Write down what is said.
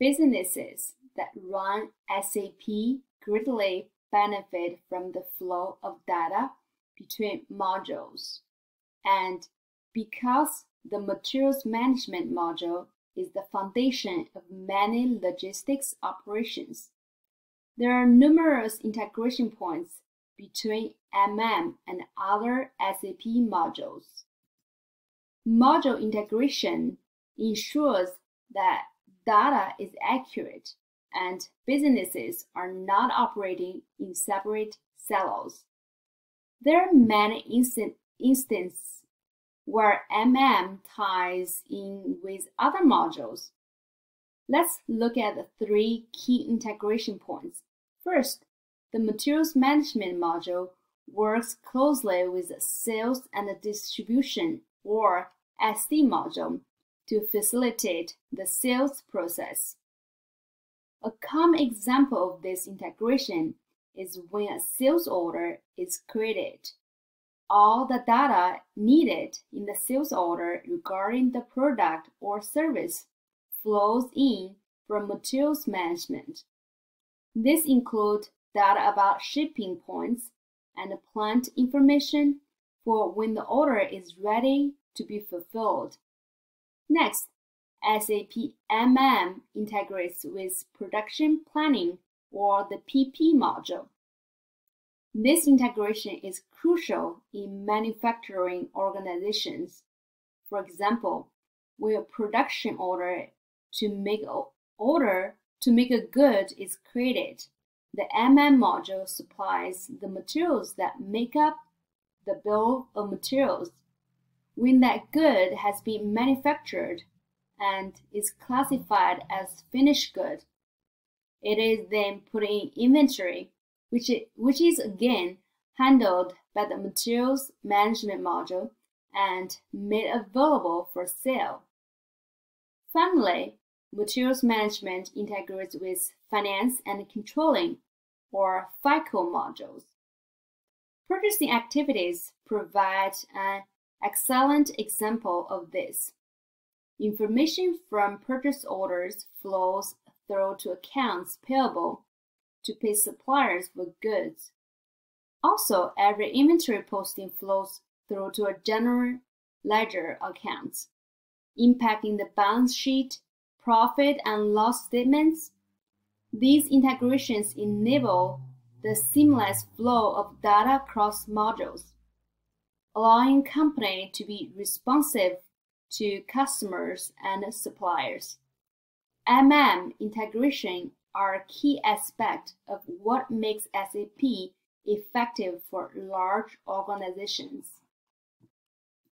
Businesses that run SAP greatly benefit from the flow of data between modules. And because the materials management module is the foundation of many logistics operations, there are numerous integration points between MM and other SAP modules. Module integration ensures that data is accurate and businesses are not operating in separate silos. There are many instances where MM ties in with other modules. Let's look at the three key integration points. First, the materials management module works closely with the sales and the distribution or SD module to facilitate the sales process. A common example of this integration is when a sales order is created. All the data needed in the sales order regarding the product or service flows in from materials management. This includes data about shipping points and plant information for when the order is ready to be fulfilled. Next, SAP MM integrates with production planning or the PP module. This integration is crucial in manufacturing organizations. For example, when a production order to make a good is created, the MM module supplies the materials that make up the bill of materials. When that good has been manufactured and is classified as finished good, it is then put in inventory, which is again handled by the materials management module and made available for sale. Finally, materials management integrates with finance and controlling, or FICO modules. Purchasing activities provide an excellent example of this. Information from purchase orders flows through to accounts payable to pay suppliers for goods. Also, every inventory posting flows through to a general ledger account, impacting the balance sheet, profit and loss statements. These integrations enable the seamless flow of data across modules, allowing companies to be responsive to customers and suppliers. MM integration are a key aspect of what makes SAP effective for large organizations.